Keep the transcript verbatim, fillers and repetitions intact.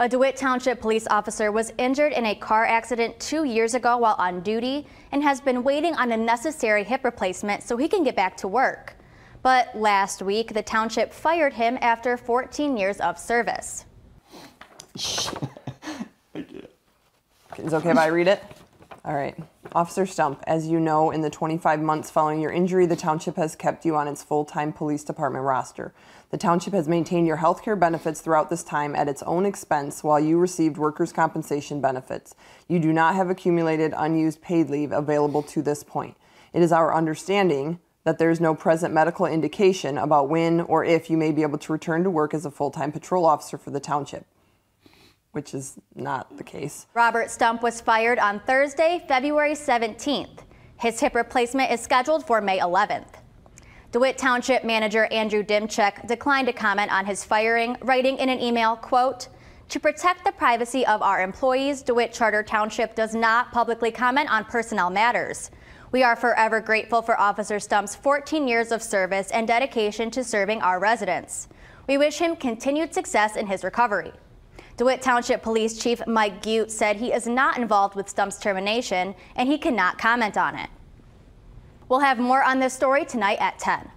A DeWitt Township police officer was injured in a car accident two years ago while on duty and has been waiting on a necessary hip replacement so he can get back to work. But last week, the township fired him after fourteen years of service. It's okay if I read it? All right. Officer Stump, as you know, in the twenty-five months following your injury, the township has kept you on its full-time police department roster. The township has maintained your health care benefits throughout this time at its own expense while you received workers' compensation benefits. You do not have accumulated unused paid leave available to this point. It is our understanding that there is no present medical indication about when or if you may be able to return to work as a full-time patrol officer for the township, which is not the case. Robert Stump was fired on Thursday, February seventeenth. His hip replacement is scheduled for May eleventh. DeWitt Township Manager Andrew Dimchek declined to comment on his firing, writing in an email, quote, "To protect the privacy of our employees, DeWitt Charter Township does not publicly comment on personnel matters. We are forever grateful for Officer Stump's fourteen years of service and dedication to serving our residents. We wish him continued success in his recovery." DeWitt Township Police Chief Mike Gute said he is not involved with Stump's termination and he cannot comment on it. We'll have more on this story tonight at ten.